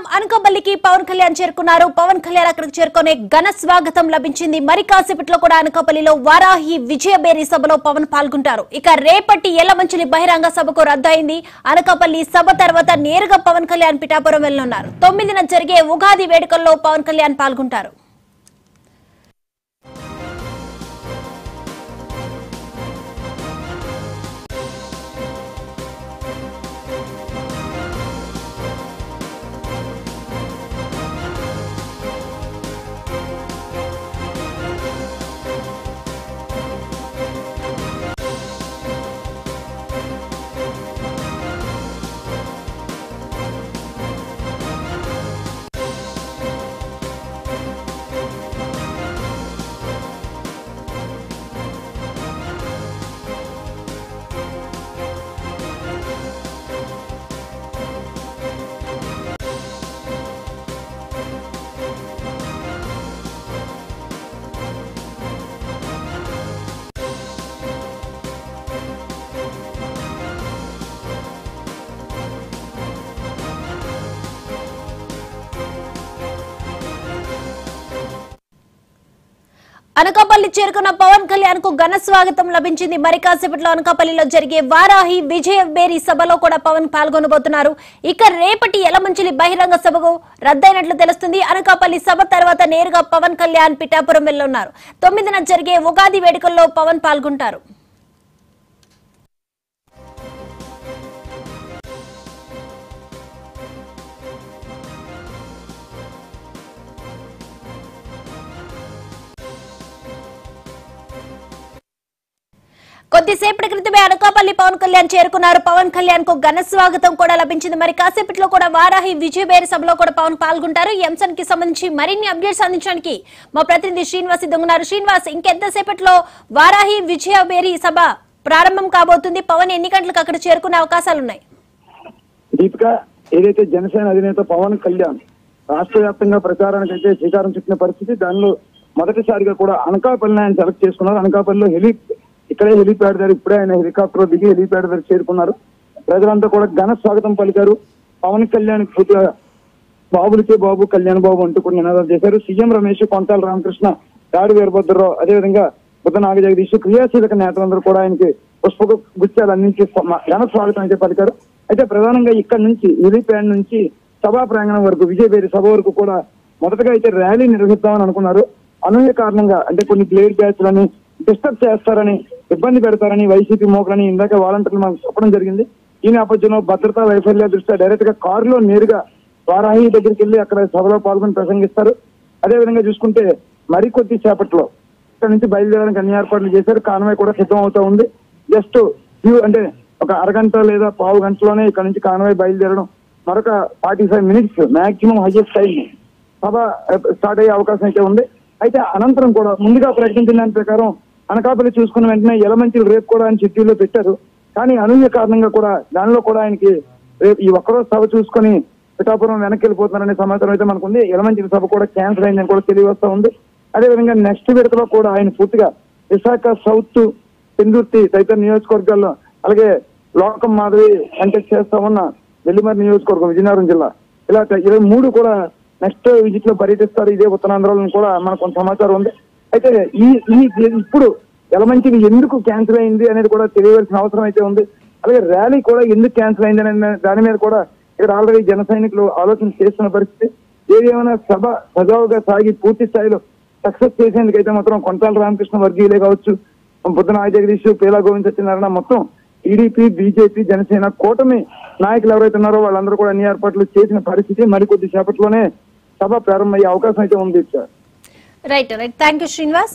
మండలం అనకాపల్లికి పవన్ కళ్యాణ్ చేరుకున్నారు. పవన్ కళ్యాణ్ అక్కడికి చేరుకునే ఘన స్వాగతం లభించింది. మరి కాసేపట్లో కూడా అనకాపల్లిలో వారాహి విజయబేరి సభలో పవన్ పాల్గొంటారు. ఇక రేపటి ఎల్లమంచిలి బహిరంగ సభకు రద్దయింది. అనకాపల్లి సభ తర్వాత నేరుగా పవన్ కళ్యాణ్ పిఠాపురం వెళ్లనున్నారు. 9న జరిగే ఉగాది వేడుకల్లో పవన్ కళ్యాణ్ పాల్గొంటారు. అనకాపల్లి చేరుకున్న పవన్ కళ్యాణ్ కు ఘన స్వాగతం లభించింది. మరి కాసేపట్లో అనకాపల్లిలో జరిగే వారాహి విజయబేరి సభలో కూడా పవన్ పాల్గొనబోతున్నారు. ఇక రేపటి ఎలమంచిలి బహిరంగ సభకు రద్దయినట్లు తెలుస్తుంది. అనకాపల్లి సభ తర్వాత నేరుగా పవన్ కళ్యాణ్ పిఠాపురం వెళ్లనున్నారు. 9న జరిగే ఉగాది వేడుకల్లో పవన్ పాల్గొంటారు. కొద్దిసేపటి క్రితమే అనకాపల్లి పవన్ కళ్యాణ్ చేరుకున్నారు. పవన్ కళ్యాణ్ కు ఘన స్వాగతం కూడా లభించింది. మరి కాసేపట్లో కూడా వారాహి విజయబేరి సభలో కూడా పవన్ పాల్గొంటారు. ఈ అంశానికి సంబంధించి మరిన్ని అప్డేట్స్ అందించడానికి మా ప్రతినిధి శ్రీనివాస్ సిద్ధంగా. శ్రీనివాస్, ఇంకెంతసేపట్లో వారాహి విజయబేరి సభ ప్రారంభం కాబోతుంది? పవన్ ఎన్ని గంటలకు అక్కడ చేరుకునే అవకాశాలున్నాయి? ఏదైతే జనసేన అధినేత పవన్ కళ్యాణ్ రాష్ట్ర వ్యాప్తంగా ప్రచారానికి అయితే శ్రీకారం చుట్టిన పరిస్థితి. దానిలో మొదటిసారిగా కూడా అనకాపల్లిని ఆయన సెలెక్ట్ చేసుకున్నారు. అనకాపల్లిలో ఇక్కడే హెలిప్యాడ్ దగ్గర ఇప్పుడే ఆయన హెలికాప్టర్ దిగి హెలిప్యాడ్ దగ్గర చేరుకున్నారు. ప్రజలంతా కూడా ఘన స్వాగతం పలికారు. పవన్ కళ్యాణ్ పూర్తిగా బాబులకే బాబు, కళ్యాణ్ బాబు అంటూ కొన్ని నినాదాలు చేశారు. సీఎం రమేష్, కొంటాల రామకృష్ణ, దాడి వీరభద్రరావు, అదేవిధంగా బుద్ధ నాగ జగదీష్, క్రియాశీలక నేతలందరూ కూడా ఆయనకి పుష్ప గుచ్చాలు అందించి ఘన స్వాగతం అయితే పలికారు. అయితే ప్రధానంగా ఇక్కడ నుంచి హెలిప్యాడ్ నుంచి సభా ప్రాంగణం వరకు, విజయబేరి సభ వరకు కూడా మొదటగా అయితే ర్యాలీ నిర్వహిద్దామని అనుకున్నారు. అనూహ్య కారణంగా అంటే కొన్ని బ్లేడ్ బ్యాచ్లని డిస్టర్బ్ చేస్తారని, ఇబ్బంది పెడతారని వైసీపీ మోకలని ఇందాక వాలంటీర్లు మనకు చెప్పడం జరిగింది. ఈ నేపథ్యంలో భద్రతా వైఫల్య దృష్ట్యా డైరెక్ట్ గా కారులో నేరుగా వారాహి దగ్గరికి వెళ్ళి అక్కడ సభలో పాల్గొని ప్రసంగిస్తారు. అదేవిధంగా చూసుకుంటే మరికొద్ది సేపట్లో ఇక్కడ నుంచి బయలుదేరడానికి అన్ని ఏర్పాట్లు చేశారు. కాన్వాయ్ కూడా సిద్ధం అవుతా ఉంది. జస్ట్ అంటే ఒక అరగంట లేదా పావు గంటలోనే ఇక్కడ నుంచి కాన్వాయ్ బయలుదేరడం, మరొక 45 నిమిషాలు మాక్సిమం హైయెస్ట్ టైం సభ స్టార్ట్ అయ్యే అవకాశం అయితే ఉంది. అయితే అనంతరం కూడా ముందుగా ప్రకటించిన దాని ప్రకారం అనకాపల్లి చూసుకున్న వెంటనే ఎలమంచిలు రేపు కూడా ఆయన షెడ్యూల్లో పెట్టారు. కానీ అనూహ్య కారణంగా కూడా దానిలో కూడా ఆయనకి రేపు ఈ ఒక్కరోజు సభ చూసుకుని పిఠాపురం వెనక్కి వెళ్ళిపోతున్నారనే సమాచారం అయితే మనకు ఉంది. ఎలమంచిల సభ కూడా క్యాన్సిల్ అయిందని కూడా తెలియవస్తా ఉంది. అదేవిధంగా నెక్స్ట్ విడతలో కూడా ఆయన పూర్తిగా విశాఖ సౌత్, పెందుర్తి తదితర నియోజకవర్గాల్లో, అలాగే లోకం మాదిరి కంటెక్ట్ చేస్తా ఉన్న వెల్లిమరి నియోజకవర్గం, విజయనగరం జిల్లా, ఇలా 23 కూడా నెక్స్ట్ విజిట్ లో పర్యటిస్తారు. ఇదే ఉత్తరాంధ్రలో కూడా మనకు కొంత సమాచారం ఉంది. అయితే ఇప్పుడు ఎలమంచిది ఎందుకు క్యాన్సిల్ అయింది అనేది కూడా తెలియవలసిన అవసరం అయితే ఉంది. అలాగే ర్యాలీ కూడా ఎందుకు క్యాన్సిల్ అయింది అనే దాని మీద కూడా ఇక్కడ ఆల్రెడీ జన సైనికులు ఆలోచన చేస్తున్న పరిస్థితి. ఏదేమైనా సభ సజావుగా సాగి పూర్తి స్థాయిలో సక్సెస్ చేసేందుకైతే మాత్రం కొంటాల రామకృష్ణ వర్గీయులే కావచ్చు, బుద్ధ నాగ జగదీష్, పేలా గోవింద సత్యనారాయణ, మొత్తం టీడీపీ, బీజేపీ, జనసేన కూటమి నాయకులు ఎవరైతే ఉన్నారో వాళ్ళందరూ కూడా అన్ని ఏర్పాట్లు చేసిన పరిస్థితి. మరికొద్ది సేపట్లోనే సభ ప్రారంభమయ్యే అవకాశం అయితే ఉంది. Right. Thank you, Srinivas.